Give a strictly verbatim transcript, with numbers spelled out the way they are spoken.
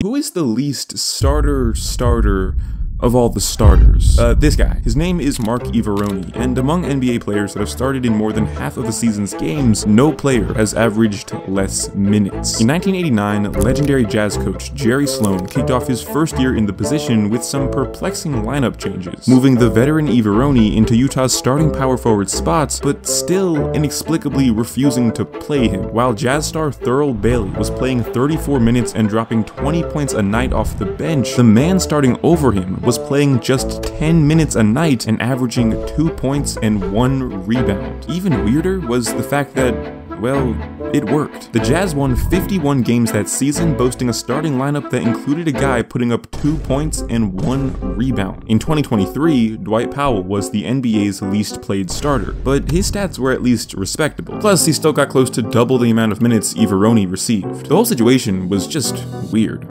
Who is the least starter starter of all the starters? Uh, this guy. His name is Mark Iavaroni, and among N B A players that have started in more than half of the season's games, no player has averaged less minutes. In nineteen eighty-nine, legendary Jazz coach Jerry Sloan kicked off his first year in the position with some perplexing lineup changes, moving the veteran Iavaroni into Utah's starting power forward spots, but still inexplicably refusing to play him, while Jazz star Thurl Bailey was playing thirty-four minutes and dropping twenty points a night off the bench. The man starting over him was playing just ten minutes a night and averaging two points and one rebound. Even weirder was the fact that, well, it worked. The Jazz won fifty-one games that season, boasting a starting lineup that included a guy putting up two points and one rebound. In twenty twenty-three, Dwight Powell was the N B A's least played starter, but his stats were at least respectable. Plus, he still got close to double the amount of minutes Iavaroni received. The whole situation was just weird.